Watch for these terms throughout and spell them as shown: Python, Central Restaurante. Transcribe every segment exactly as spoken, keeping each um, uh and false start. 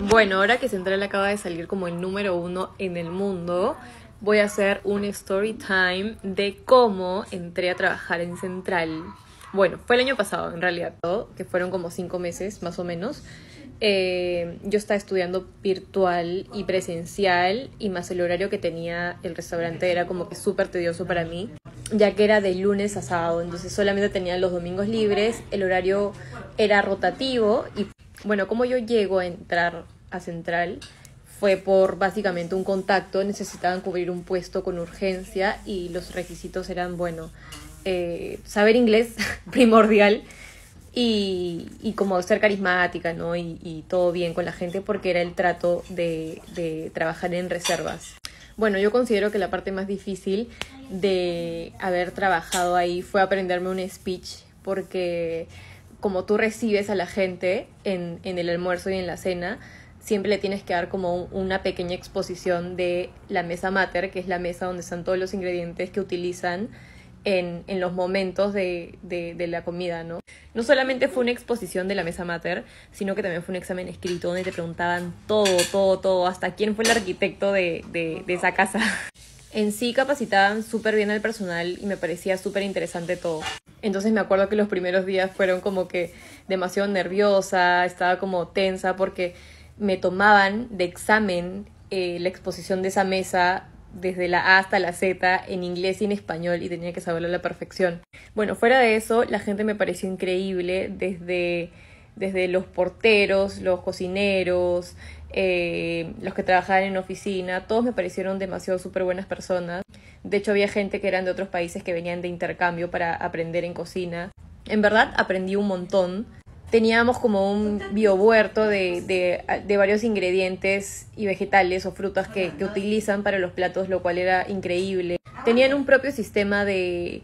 Bueno, ahora que Central acaba de salir como el número uno en el mundo, voy a hacer un story time de cómo entré a trabajar en Central. Bueno, fue el año pasado en realidad, ¿no? Que fueron como cinco meses más o menos. Eh, yo estaba estudiando virtual y presencial, y más el horario que tenía el restaurante era como que súper tedioso para mí, ya que era de lunes a sábado, entonces solamente tenía los domingos libres, el horario era rotativo. Y bueno, como yo llego a entrar a Central fue por básicamente un contacto. Necesitaban cubrir un puesto con urgencia y los requisitos eran, bueno, eh, saber inglés primordial y, y como ser carismática, ¿no? Y, y todo bien con la gente, porque era el trato de, de trabajar en reservas. Bueno, yo considero que la parte más difícil de haber trabajado ahí fue aprenderme un speech, porque como tú recibes a la gente en, en el almuerzo y en la cena, siempre le tienes que dar como una pequeña exposición de la mesa mater, que es la mesa donde están todos los ingredientes que utilizan en, en los momentos de, de, de la comida, ¿no? No solamente fue una exposición de la mesa mater, sino que también fue un examen escrito donde te preguntaban todo, todo, todo, hasta quién fue el arquitecto de, de, de esa casa. En sí capacitaban súper bien al personal y me parecía súper interesante todo. Entonces me acuerdo que los primeros días fueron como que demasiado nerviosa, estaba como tensa porque me tomaban de examen eh, la exposición de esa mesa desde la A hasta la Z en inglés y en español, y tenía que saberlo a la perfección. Bueno, fuera de eso, la gente me pareció increíble, desde, desde los porteros, los cocineros, eh, los que trabajaban en oficina, todos me parecieron demasiado súper buenas personas. De hecho, había gente que eran de otros países que venían de intercambio para aprender en cocina. En verdad, aprendí un montón. Teníamos como un biohuerto de, de, de varios ingredientes y vegetales o frutas que, que utilizan para los platos, lo cual era increíble. Tenían un propio sistema de,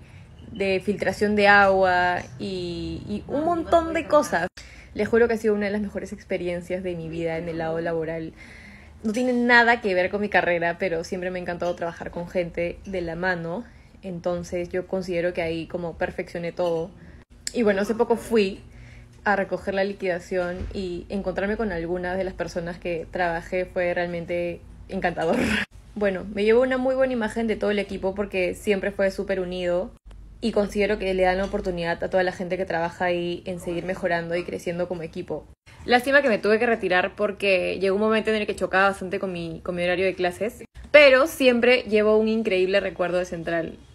de filtración de agua y, y un montón de cosas. Les juro que ha sido una de las mejores experiencias de mi vida en el lado laboral. No tiene nada que ver con mi carrera, pero siempre me ha encantado trabajar con gente de la mano. Entonces yo considero que ahí como perfeccioné todo. Y bueno, hace poco fui a recoger la liquidación, y encontrarme con algunas de las personas que trabajé fue realmente encantador. Bueno, me llevo una muy buena imagen de todo el equipo porque siempre fue súper unido, y considero que le dan la oportunidad a toda la gente que trabaja ahí en seguir mejorando y creciendo como equipo. Lástima que me tuve que retirar porque llegó un momento en el que chocaba bastante con mi, con mi horario de clases, pero siempre llevo un increíble recuerdo de Central.